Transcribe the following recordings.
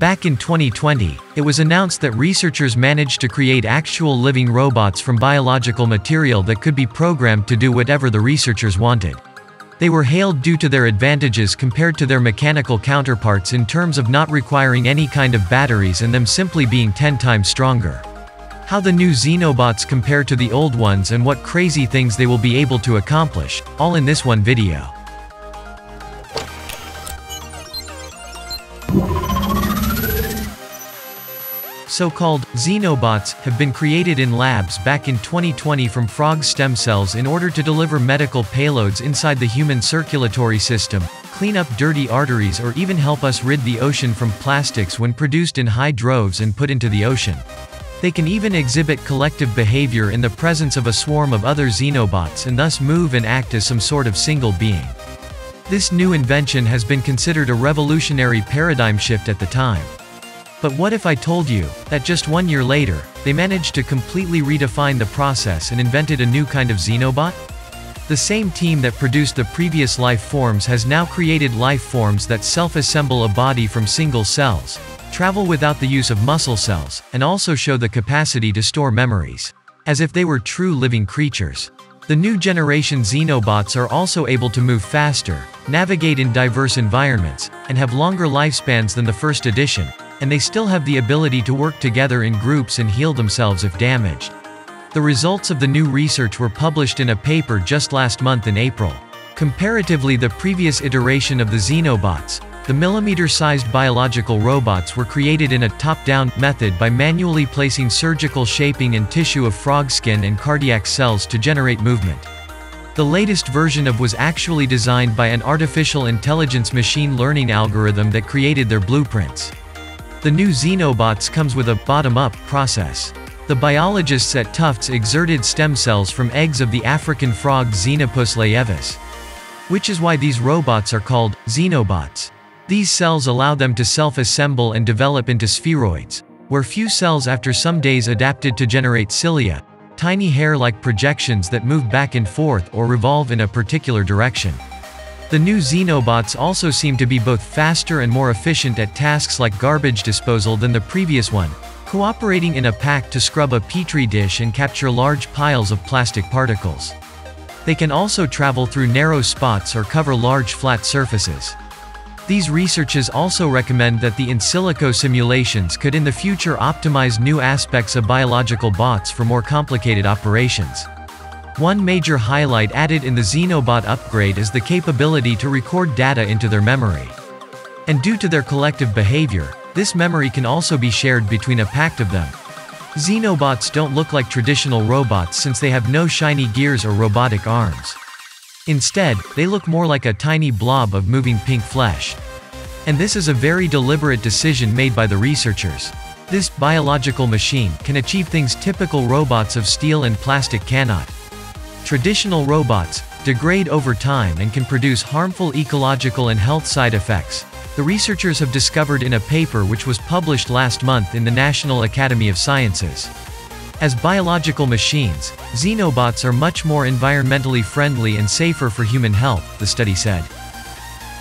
Back in 2020, it was announced that researchers managed to create actual living robots from biological material that could be programmed to do whatever the researchers wanted. They were hailed due to their advantages compared to their mechanical counterparts in terms of not requiring any kind of batteries and them simply being 10 times stronger. How the new Xenobots compare to the old ones and what crazy things they will be able to accomplish, all in this one video. So-called Xenobots have been created in labs back in 2020 from frog stem cells in order to deliver medical payloads inside the human circulatory system, clean up dirty arteries or even help us rid the ocean from plastics when produced in high droves and put into the ocean. They can even exhibit collective behavior in the presence of a swarm of other Xenobots and thus move and act as some sort of single being. This new invention has been considered a revolutionary paradigm shift at the time. But what if I told you that just 1 year later, they managed to completely redefine the process and invented a new kind of Xenobot? The same team that produced the previous life forms has now created life forms that self-assemble a body from single cells, travel without the use of muscle cells, and also show the capacity to store memories, as if they were true living creatures. The new generation Xenobots are also able to move faster, navigate in diverse environments, and have longer lifespans than the first edition, and they still have the ability to work together in groups and heal themselves if damaged. The results of the new research were published in a paper just last month in April. Comparatively, the previous iteration of the Xenobots, the millimeter-sized biological robots were created in a top-down method by manually placing surgical shaping and tissue of frog skin and cardiac cells to generate movement. The latest version was actually designed by an artificial intelligence machine learning algorithm that created their blueprints. The new Xenobots comes with a bottom-up process. The biologists at Tufts exerted stem cells from eggs of the African frog Xenopus laevis, which is why these robots are called Xenobots. These cells allow them to self-assemble and develop into spheroids, where few cells after some days adapted to generate cilia, tiny hair-like projections that move back and forth or revolve in a particular direction. The new Xenobots also seem to be both faster and more efficient at tasks like garbage disposal than the previous one, cooperating in a pack to scrub a petri dish and capture large piles of plastic particles. They can also travel through narrow spots or cover large flat surfaces. These researchers also recommend that the in silico simulations could in the future optimize new aspects of biological bots for more complicated operations. One major highlight added in the Xenobot upgrade is the capability to record data into their memory. And due to their collective behavior, this memory can also be shared between a pack of them. Xenobots don't look like traditional robots since they have no shiny gears or robotic arms. Instead, they look more like a tiny blob of moving pink flesh. And this is a very deliberate decision made by the researchers. This biological machine can achieve things typical robots of steel and plastic cannot. Traditional robots degrade over time and can produce harmful ecological and health side effects, the researchers have discovered in a paper which was published last month in the National Academy of Sciences. As biological machines, Xenobots are much more environmentally friendly and safer for human health, the study said.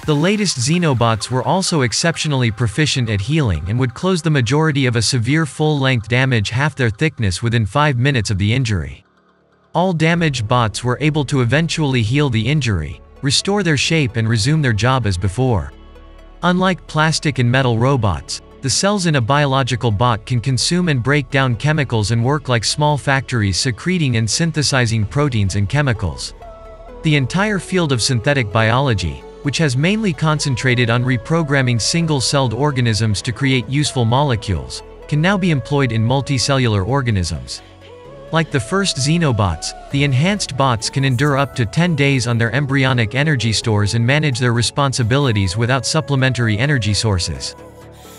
The latest Xenobots were also exceptionally proficient at healing and would close the majority of a severe full-length damage half their thickness within 5 minutes of the injury. All damaged bots were able to eventually heal the injury, restore their shape and resume their job as before. Unlike plastic and metal robots, the cells in a biological bot can consume and break down chemicals and work like small factories secreting and synthesizing proteins and chemicals. The entire field of synthetic biology, which has mainly concentrated on reprogramming single-celled organisms to create useful molecules, can now be employed in multicellular organisms. Like the first Xenobots, the enhanced bots can endure up to 10 days on their embryonic energy stores and manage their responsibilities without supplementary energy sources.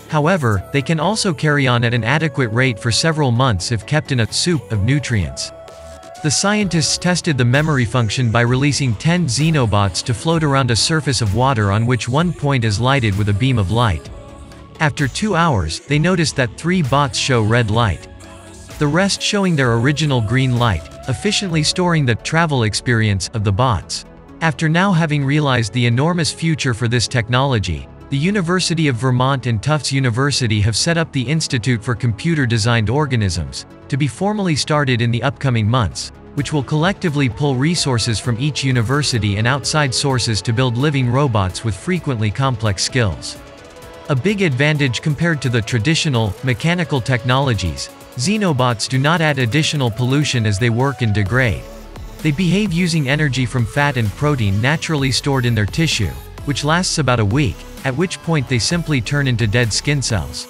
However, they can also carry on at an adequate rate for several months if kept in a soup of nutrients. The scientists tested the memory function by releasing 10 Xenobots to float around a surface of water on which one point is lighted with a beam of light. After 2 hours, they noticed that 3 bots show red light, the rest showing their original green light, efficiently storing the travel experience of the bots. After now having realized the enormous future for this technology, The University of Vermont and Tufts University have set up the Institute for Computer-Designed Organisms, to be formally started in the upcoming months, which will collectively pull resources from each university and outside sources to build living robots with frequently complex skills. A big advantage compared to the traditional, mechanical technologies, xenobots do not add additional pollution as they work and degrade. They behave using energy from fat and protein naturally stored in their tissue, which lasts about a week, at which point they simply turn into dead skin cells.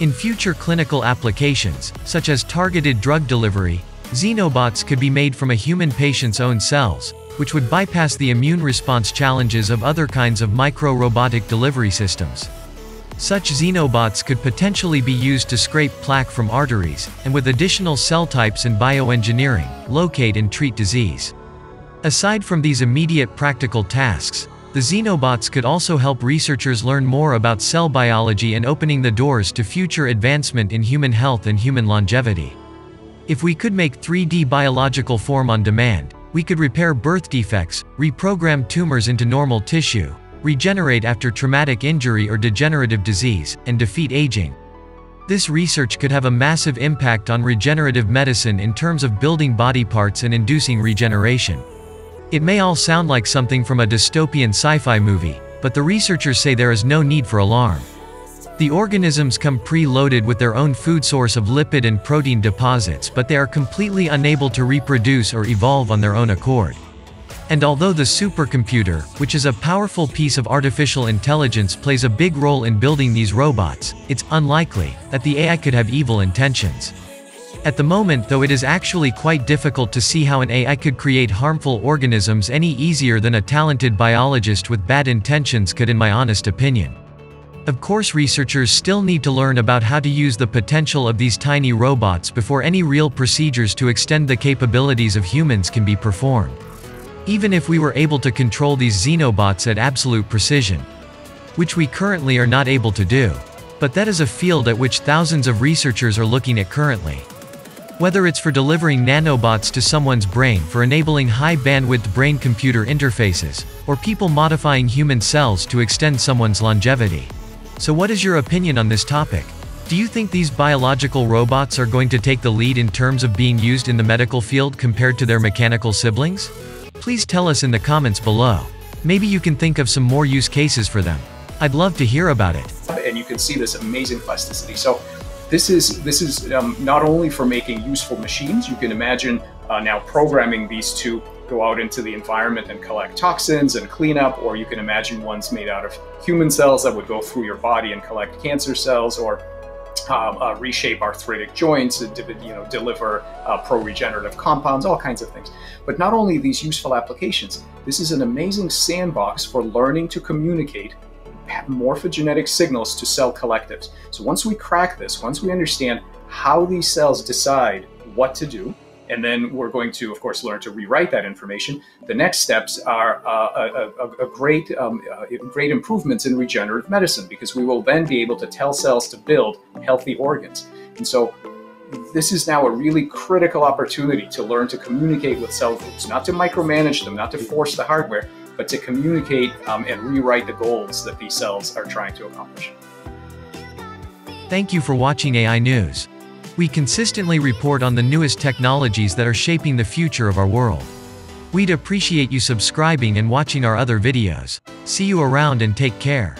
In future clinical applications, such as targeted drug delivery, xenobots could be made from a human patient's own cells, which would bypass the immune response challenges of other kinds of micro-robotic delivery systems. Such xenobots could potentially be used to scrape plaque from arteries, and with additional cell types and bioengineering, locate and treat disease. Aside from these immediate practical tasks, the xenobots could also help researchers learn more about cell biology and opening the doors to future advancement in human health and human longevity. If we could make 3D biological form on demand, we could repair birth defects, reprogram tumors into normal tissue, regenerate after traumatic injury or degenerative disease, and defeat aging. This research could have a massive impact on regenerative medicine in terms of building body parts and inducing regeneration. It may all sound like something from a dystopian sci-fi movie, but the researchers say there is no need for alarm. The organisms come pre-loaded with their own food source of lipid and protein deposits, but they are completely unable to reproduce or evolve on their own accord. And although the supercomputer, which is a powerful piece of artificial intelligence, plays a big role in building these robots, it's unlikely that the AI could have evil intentions. At the moment, though, it is actually quite difficult to see how an AI could create harmful organisms any easier than a talented biologist with bad intentions could, in my honest opinion. Of course, researchers still need to learn about how to use the potential of these tiny robots before any real procedures to extend the capabilities of humans can be performed. Even if we were able to control these xenobots at absolute precision, which we currently are not able to do, but that is a field at which thousands of researchers are looking at currently. Whether it's for delivering nanobots to someone's brain for enabling high-bandwidth brain-computer interfaces, or people modifying human cells to extend someone's longevity. So what is your opinion on this topic? Do you think these biological robots are going to take the lead in terms of being used in the medical field compared to their mechanical siblings? Please tell us in the comments below. Maybe you can think of some more use cases for them. I'd love to hear about it. And you can see this amazing plasticity. So this is not only for making useful machines. You can imagine now programming these to go out into the environment and collect toxins and clean up, or you can imagine ones made out of human cells that would go through your body and collect cancer cells, or reshape arthritic joints, and deliver pro-regenerative compounds, all kinds of things. But not only these useful applications, this is an amazing sandbox for learning to communicate morphogenetic signals to cell collectives. So once we crack this, once we understand how these cells decide what to do, and then we're going to, of course, learn to rewrite that information, the next steps are great improvements in regenerative medicine, because we will then be able to tell cells to build healthy organs. And so this is now a really critical opportunity to learn to communicate with cell groups, not to micromanage them, not to force the hardware, but to communicate and rewrite the goals that these cells are trying to accomplish. Thank you for watching AI News. We consistently report on the newest technologies that are shaping the future of our world. We'd appreciate you subscribing and watching our other videos. See you around and take care.